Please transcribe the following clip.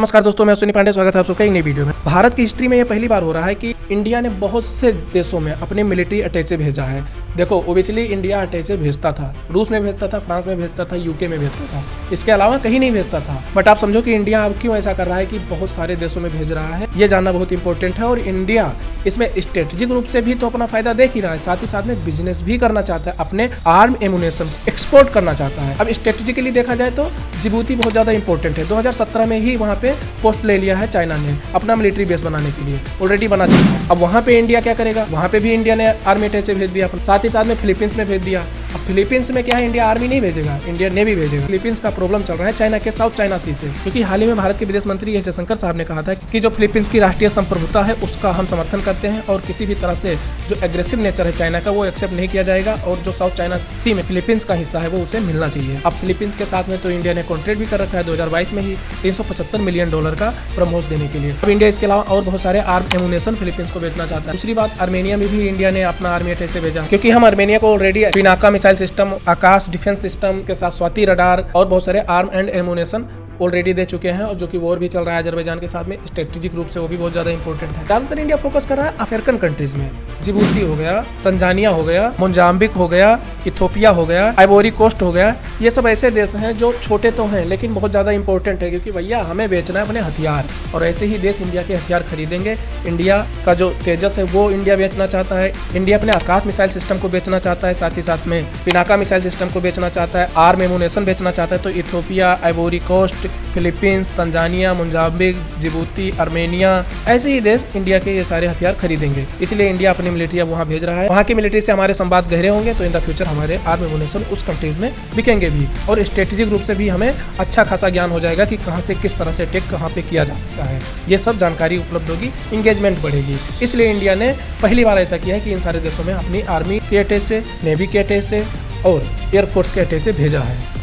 नमस्कार दोस्तों, मैं अश्विनी पांडे, स्वागत है आप सबका एक नई वीडियो में। भारत की हिस्ट्री में यह पहली बार हो रहा है कि इंडिया ने बहुत से देशों में अपने मिलिट्री अटैचे भेजा है। देखो, ओबियसली इंडिया अटैचे भेजता था, रूस में भेजता था, फ्रांस में भेजता था, यूके में भेजता था, इसके अलावा कहीं नहीं भेजता था। बट आप समझो कि इंडिया अब क्यों ऐसा कर रहा है कि बहुत सारे देशों में भेज रहा है, ये जानना बहुत इंपॉर्टेंट है। और इंडिया इसमें स्ट्रेटेजिक रूप से भी तो अपना फायदा देख ही रहा है, साथ ही साथ में बिजनेस भी करना चाहता है, अपने आर्म एम्यूनेशन एक्सपोर्ट करना चाहता है। अब स्ट्रेटेजिकली देखा जाए तो जिबूती बहुत ज्यादा इंपॉर्टेंट है। 2017 में ही वहाँ पे पोस्ट ले लिया है चाइना ने अपना मिलिट्री बेस बनाने के लिए, ऑलरेडी बना चुका है। अब वहाँ पे इंडिया क्या करेगा, वहाँ पे भी इंडिया ने आर्मी अटैचे भेज दिया, साथ ही साथ में फिलीपींस में भेज दिया। अब फिलीपींस में क्या है, इंडिया आर्मी नहीं भेजेगा, इंडिया नेवी भेजेगा। फिलीपींस का प्रॉब्लम चल रहा है चाइना के साउथ चाइना सी से, क्योंकि हाल ही में भारत के विदेश मंत्री यस जयशंकर साहब ने कहा था कि जो फिलीपींस की राष्ट्रीय संप्रभुता है उसका हम समर्थन करते हैं और किसी भी तरह से जो एग्रेसिव नेचर है चाइना का वो एक्सेप्ट नहीं किया जाएगा, और जो साउथ चाइना सी में फिलीपींस का हिस्सा है वो उसे मिलना चाहिए। अब फिलीपींस के साथ में तो इंडिया ने कॉन्ट्रैक्ट भी कर रखा है 2022 में ही $375 मिलियन का प्रमोट देने के लिए। अब इंडिया इसके अलावा और बहुत सारे आर्म एम्यूनेशन फिलीपींस को बेचना चाहता है। दूसरी बात, आर्मेनिया में भी इंडिया ने अपना आर्मी अटैचे भेजा, क्योंकि हम आर्मेनिया को already Pinaka missile system, Akash defence system के साथ स्वाति रडार और बहुत सारे आर्म एंड एम्यूनेशन ऑलरेडी दे चुके हैं, और जो कि वॉर भी चल रहा है अजरबैजान के साथ में, स्ट्रेटेजिक रूप से वो भी बहुत ज्यादा इंपॉर्टेंट है। ज्यादातर इंडिया फोकस कर रहा है अफ्रीकन कंट्रीज में, जिबूती हो गया, तंजानिया हो गया, मोजाम्बिक हो गया, इथोपिया हो गया, आइवोरी कोस्ट हो गया। ये सब ऐसे देश हैं जो छोटे तो हैं लेकिन बहुत ज्यादा इंपॉर्टेंट है, क्योंकि भैया हमें बेचना है अपने हथियार, और ऐसे ही देश इंडिया के हथियार खरीदेंगे। इंडिया का जो तेजस है वो इंडिया बेचना चाहता है, इंडिया अपने आकाश मिसाइल सिस्टम को बेचना चाहता है, साथ ही साथ में पिनाका मिसाइल सिस्टम को बेचना चाहता है, आर्म एम्यूनेशन बेचना चाहता है। तो Ethiopia, Ivory Coast, Philippines, Tanzania, Mozambique, Djibouti, Armenia, ऐसे ही देश इंडिया के ये सारे हथियार खरीदेंगे। इसलिए इंडिया अपनी मिलिट्री अब वहाँ भेज रहा है। वहाँ की मिलिट्री से हमारे संवाद गहरे होंगे, तो इन द फ्यूचर हमारे आर्म एम्यूनेशन उस कंट्रीज में बिकेंगे भी, और स्ट्रेटेजिक रूप से भी हमें अच्छा खासा ज्ञान हो जाएगा कि कहाँ से किस तरह से अटैक कहाँ पे किया जा सकता है। ये सब जानकारी उपलब्ध होगी, इंगेजमेंट बढ़ेगी। इसलिए इंडिया ने पहली बार ऐसा किया है कि इन सारे देशों में अपनी आर्मी के अटैचे, नेवी के अटैचे और एयरफोर्स के अटैचे भेजा है।